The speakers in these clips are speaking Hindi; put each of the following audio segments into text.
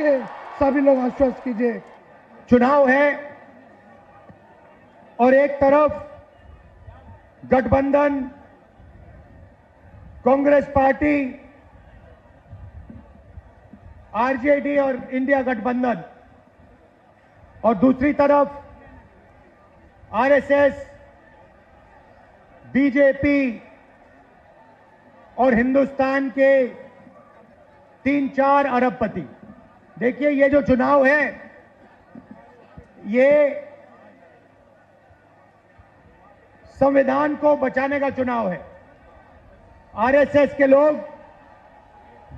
के सभी लोग आश्वस्त कीजिए। चुनाव है और एक तरफ गठबंधन कांग्रेस पार्टी, आरजेडी और इंडिया गठबंधन, और दूसरी तरफ आरएसएस, बीजेपी और हिंदुस्तान के 3-4 अरबपति। देखिए, ये जो चुनाव है ये संविधान को बचाने का चुनाव है। आरएसएस के लोग,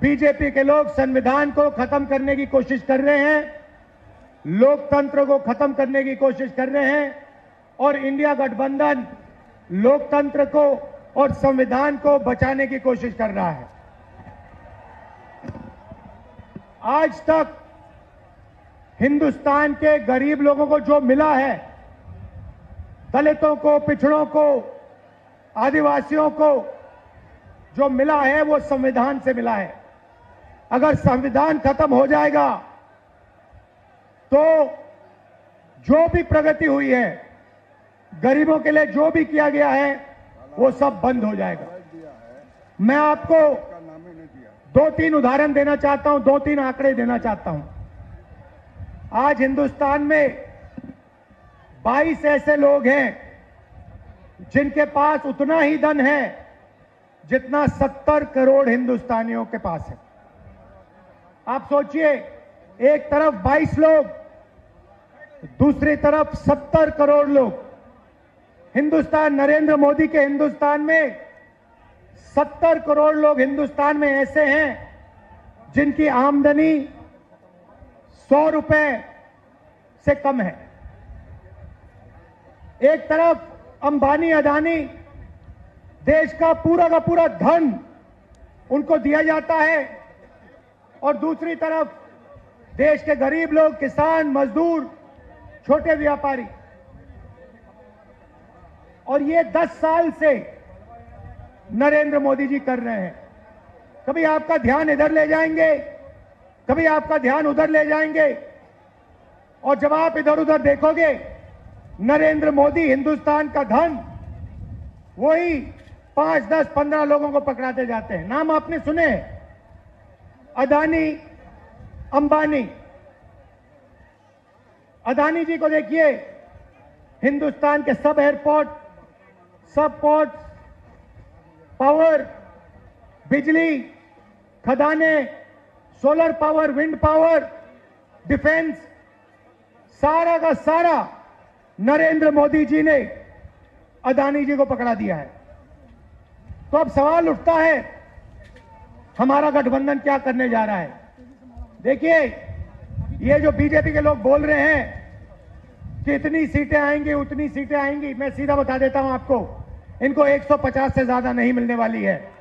बीजेपी के लोग संविधान को खत्म करने की कोशिश कर रहे हैं, लोकतंत्र को खत्म करने की कोशिश कर रहे हैं, और इंडिया गठबंधन लोकतंत्र को और संविधान को बचाने की कोशिश कर रहा है। आज तक हिंदुस्तान के गरीब लोगों को जो मिला है, दलितों को, पिछड़ों को, आदिवासियों को जो मिला है वो संविधान से मिला है। अगर संविधान खत्म हो जाएगा तो जो भी प्रगति हुई है, गरीबों के लिए जो भी किया गया है, वो सब बंद हो जाएगा। मैं आपको 2-3 उदाहरण देना चाहता हूं, 2-3 आंकड़े देना चाहता हूं। आज हिंदुस्तान में 22 ऐसे लोग हैं जिनके पास उतना ही धन है जितना 70 करोड़ हिंदुस्तानियों के पास है। आप सोचिए, एक तरफ 22 लोग, दूसरी तरफ 70 करोड़ लोग। हिंदुस्तान, नरेंद्र मोदी के हिंदुस्तान में 70 करोड़ लोग हिंदुस्तान में ऐसे हैं जिनकी आमदनी 100 रुपए से कम है। एक तरफ अंबानी, अदानी, देश का पूरा धन उनको दिया जाता है, और दूसरी तरफ देश के गरीब लोग, किसान, मजदूर, छोटे व्यापारी। और ये 10 साल से नरेंद्र मोदी जी कर रहे हैं। कभी आपका ध्यान इधर ले जाएंगे, कभी आपका ध्यान उधर ले जाएंगे, और जब आप इधर उधर देखोगे, नरेंद्र मोदी हिंदुस्तान का धन वही 5, 10, 15 लोगों को पकड़ाते जाते हैं। नाम आपने सुने, अदानी, अंबानी। अदानी जी को देखिए, हिंदुस्तान के सब एयरपोर्ट, सब पोर्ट, पावर, बिजली, खदाने, solar power, wind power, defence, सारा का सारा नरेंद्र मोदी जी ने अदानी जी को पकड़ा दिया है। तो अब सवाल उठता है, हमारा गठबंधन क्या करने जा रहा है? देखिए, ये जो बीजेपी के लोग बोल रहे हैं कि इतनी सीटें आएंगी, उतनी सीटें आएंगी, मैं सीधा बता देता हूं आपको, इनको 150 से ज्यादा नहीं मिलने वाली है।